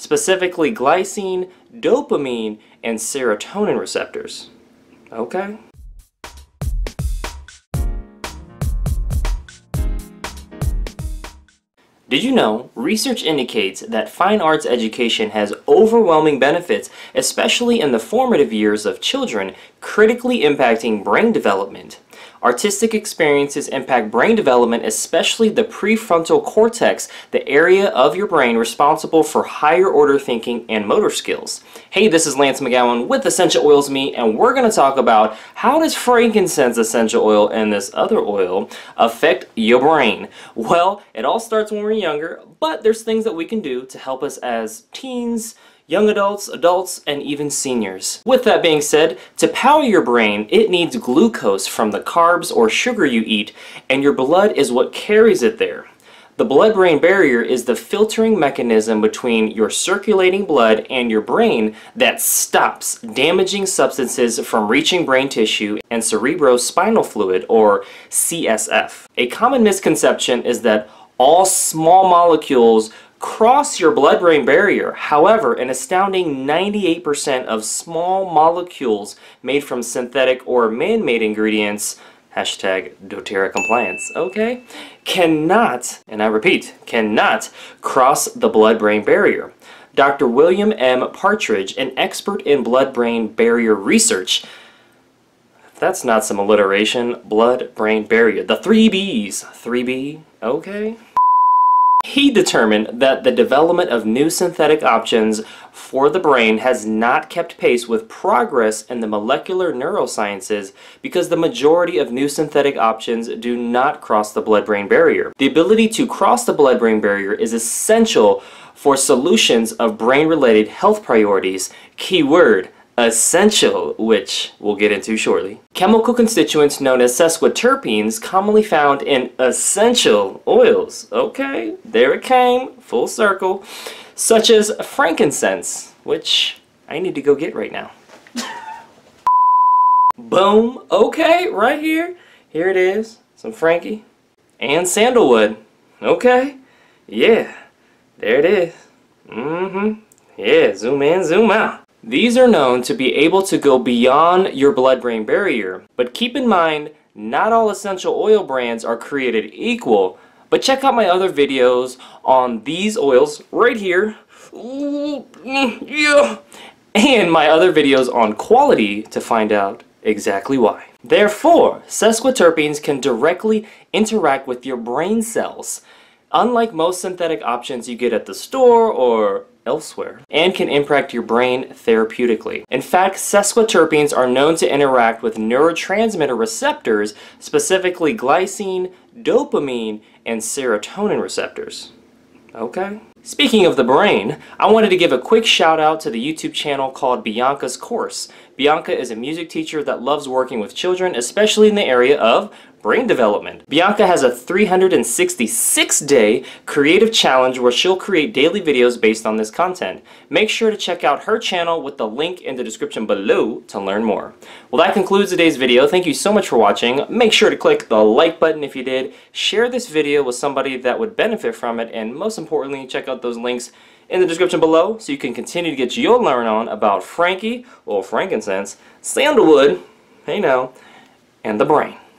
specifically glycine, dopamine, and serotonin receptors. Okay? Did you know research indicates that fine arts education has overwhelming benefits, especially in the formative years of children, critically impacting brain development? Artistic experiences impact brain development, especially the prefrontal cortex, the area of your brain responsible for higher order thinking and motor skills. Hey, this is Lance McGowan with Essential Oils Me, and we're going to talk about how does frankincense essential oil and this other oil affect your brain? Well, it all starts when we're younger, but there's things that we can do to help us as teens, young adults, adults, and even seniors. With that being said, to power your brain, it needs glucose from the carbs or sugar you eat, and your blood is what carries it there. The blood-brain barrier is the filtering mechanism between your circulating blood and your brain that stops damaging substances from reaching brain tissue and cerebrospinal fluid, or CSF. A common misconception is that all small molecules cross your blood-brain barrier. However, an astounding 98% of small molecules made from synthetic or man-made ingredients, hashtag doTERRA compliance, okay, cannot, and I repeat, cannot cross the blood-brain barrier. Dr. William M. Pardridge, an expert in blood-brain barrier research, that's not some alliteration, blood-brain barrier, the three B's, 3B, okay? He determined that the development of new synthetic options for the brain has not kept pace with progress in the molecular neurosciences because the majority of new synthetic options do not cross the blood-brain barrier. The ability to cross the blood-brain barrier is essential for solutions of brain-related health priorities. Keyword: essential, which we'll get into shortly. Chemical constituents known as sesquiterpenes, commonly found in essential oils, okay, there it came, full circle, such as frankincense, which I need to go get right now. Boom, okay, right here, here it is, some Frankie, and sandalwood, okay, yeah, there it is, yeah, zoom in, zoom out. These are known to be able to go beyond your blood-brain barrier, but keep in mind, not all essential oil brands are created equal, but check out my other videos on these oils right here, and my other videos on quality to find out exactly why. Therefore, sesquiterpenes can directly interact with your brain cells, unlike most synthetic options you get at the store or elsewhere, and can impact your brain therapeutically. In fact, sesquiterpenes are known to interact with neurotransmitter receptors, specifically glycine, dopamine, and serotonin receptors. Okay? Speaking of the brain, I wanted to give a quick shout out to the YouTube channel called Bianca's Course. Bianca is a music teacher that loves working with children, especially in the area of brain development. Bianca has a 366-day creative challenge where she'll create daily videos based on this content. Make sure to check out her channel with the link in the description below to learn more. Well, that concludes today's video. Thank you so much for watching. Make sure to click the like button if you did. Share this video with somebody that would benefit from it, and most importantly, check out those links in the description below so you can continue to get your learn on about Frankie, or frankincense, sandalwood, hey now, and the brain.